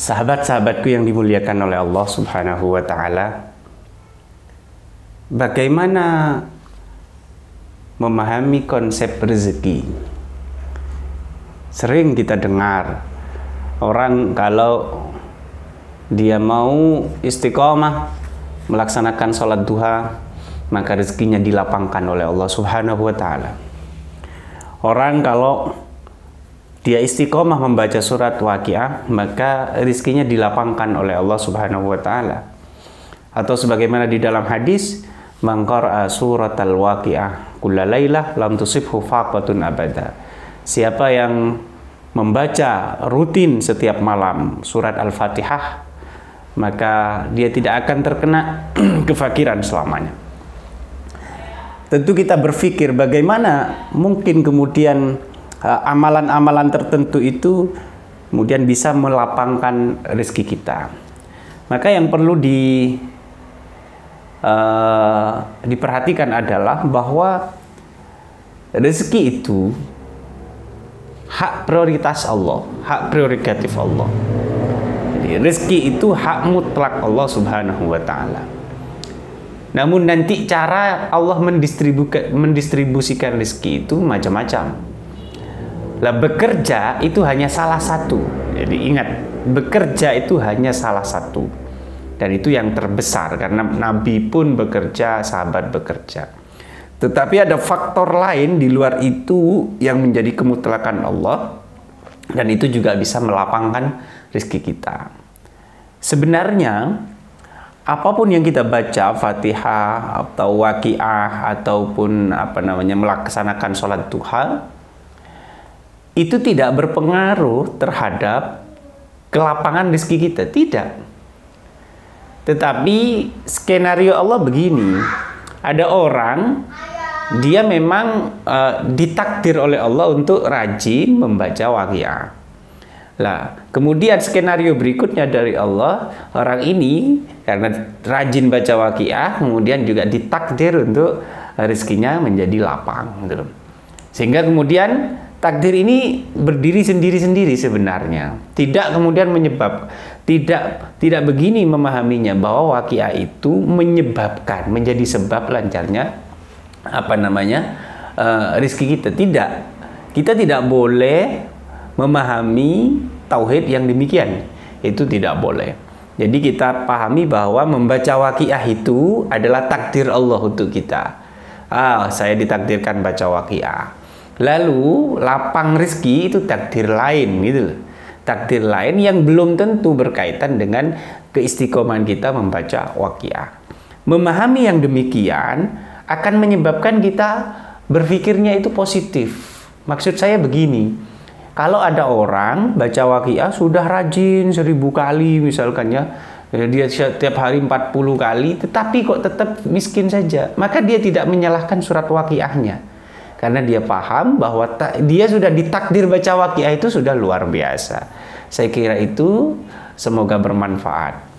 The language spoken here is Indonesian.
Sahabat-sahabatku yang dimuliakan oleh Allah Subhanahu wa Ta'ala, bagaimana memahami konsep rezeki? Sering kita dengar orang kalau dia mau istiqomah melaksanakan sholat duha, maka rezekinya dilapangkan oleh Allah Subhanahu wa Ta'ala. Orang kalau dia istiqomah membaca surat Waqiah, maka rizkinya dilapangkan oleh Allah Subhanahu wa Ta'ala. Atau sebagaimana di dalam hadis, man qara'a suratal Waqiah kulla lailah lam tusibhu faqatun abada. Siapa yang membaca rutin setiap malam surat Al-Fatihah, maka dia tidak akan terkena kefakiran selamanya. Tentu kita berpikir, bagaimana mungkin kemudian amalan-amalan tertentu itu kemudian bisa melapangkan rezeki kita. Maka yang perlu diperhatikan adalah bahwa rezeki itu hak prioritas Allah, hak prerogatif Allah. Jadi rezeki itu hak mutlak Allah Subhanahu wa Ta'ala. Namun nanti cara Allah mendistribusikan rezeki itu macam-macam. Lah, bekerja itu hanya salah satu. Jadi ingat, bekerja itu hanya salah satu. Dan itu yang terbesar, karena Nabi pun bekerja, sahabat bekerja. Tetapi ada faktor lain di luar itu yang menjadi kemutlakan Allah, dan itu juga bisa melapangkan rezeki kita. Sebenarnya, apapun yang kita baca, Fatihah atau Waqiah ataupun melaksanakan sholat duha, itu tidak berpengaruh terhadap kelapangan rezeki kita, tidak. Tetapi skenario Allah begini, ada orang dia memang ditakdir oleh Allah untuk rajin membaca Waqiah. Lah, kemudian skenario berikutnya dari Allah, orang ini karena rajin baca Waqiah, kemudian juga ditakdir untuk rezekinya menjadi lapang, gitu. Sehingga kemudian takdir ini berdiri sendiri-sendiri sebenarnya. Tidak kemudian menyebab, tidak begini memahaminya, bahwa Waqiah itu menyebabkan, menjadi sebab lancarnya rizki kita. Tidak. Kita tidak boleh memahami tauhid yang demikian. Itu tidak boleh. Jadi kita pahami bahwa membaca Waqiah itu adalah takdir Allah untuk kita. Ah, saya ditakdirkan baca Waqiah. Lalu lapang rezeki itu takdir lain, gitu loh. Takdir lain yang belum tentu berkaitan dengan keistiqomahan kita membaca Waqiah. Memahami yang demikian akan menyebabkan kita berpikirnya itu positif. Maksud saya begini, kalau ada orang baca Waqiah sudah rajin 1000 kali misalkan ya, dia setiap hari 40 kali, tetapi kok tetap miskin saja, maka dia tidak menyalahkan surat Waqiahnya. Karena dia paham bahwa dia sudah ditakdir baca Waqiah itu sudah luar biasa. Saya kira itu semoga bermanfaat.